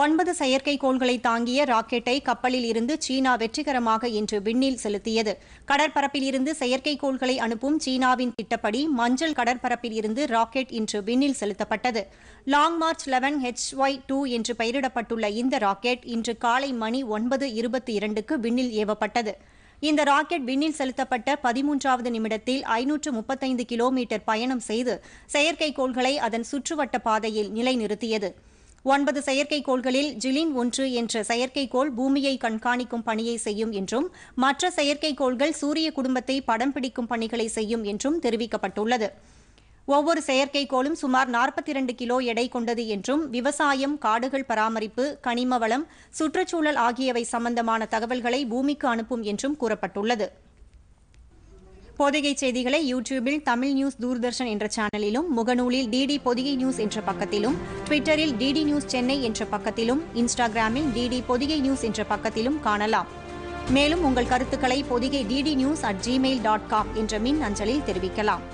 9 செயற்கைக்கோள்களை தாங்கிய ராக்கெட்டை கப்பலில் இருந்து சீனா வெற்றிகரமாக இன்று விண்ணில் செலுத்தியது. கடற்பரப்பில் இருந்து செயற்கைக்கோள்களை அனுப்பும் சீனாவின் திட்டப்படி மஞ்சள் கடற்பரப்பில் இருந்து ராக்கெட் இன்று விண்ணில் செலுத்தப்பட்டது. லாங் மார்ச் 11 HY2 என்று பெயரிடப்பட்டுள்ள இந்த ராக்கெட் இன்று காலை மணி 9:22க்கு விண்ணில் ஏவப்பட்டது. இந்த ராக்கெட் விண்ணில் செலுத்தப்பட்ட 13வது நிமிடத்தில் 535 கிலோமீட்டர் பயணம் செய்து செயற்கைக்கோள்களை அதன் சுற்றுவட்ட பாதையில் நிலைநிறுத்தியது. 9 செயற்கைக்கோள்களில் ஜிலின் 1 என்ற செயற்கைக்கோள் பூமியை கண்காணிக்கும் பணியை செய்யும் என்றும் மற்ற செயற்கைக்கோள்கள் சூரிய குடும்பத்தை படம் பிடிக்கும் பணிகளை செய்யும் என்றும் தெரிவிக்கப்பட்டுள்ளது. ஒவ்வொரு செயற்கைக்கோளும் சுமார் 42 கிலோ எடை கொண்டது என்றும் விவசாயம், காடுகள் பராமரிப்பு, கனிம வளம், சுற்றுச்சூழல் ஆகியவை சம்பந்தமான தகவல்களை பூமிக்கு அனுப்பும் என்றும் கூறப்பட்டுள்ளது. பொதிகை செய்திகளை யூடியூபில் தமிழ் நியூஸ் தூர்தர்ஷன் என்ற சேனலிலும், முகநூலில் டிடி பொதிகை நியூஸ் என்ற பக்கத்திலும், ட்விட்டரில் டிடி நியூஸ் சென்னை என்ற பக்கத்திலும், இன்ஸ்டாகிராமில் டிடி பொதிகை நியூஸ் என்ற பக்கத்திலும் காணலாம். மேலும் உங்கள் கருத்துக்களை பொதிகை டிடி நியூஸ்@gmail.com என்ற மின் அஞ்சலில் தெரிவிக்கலாம்.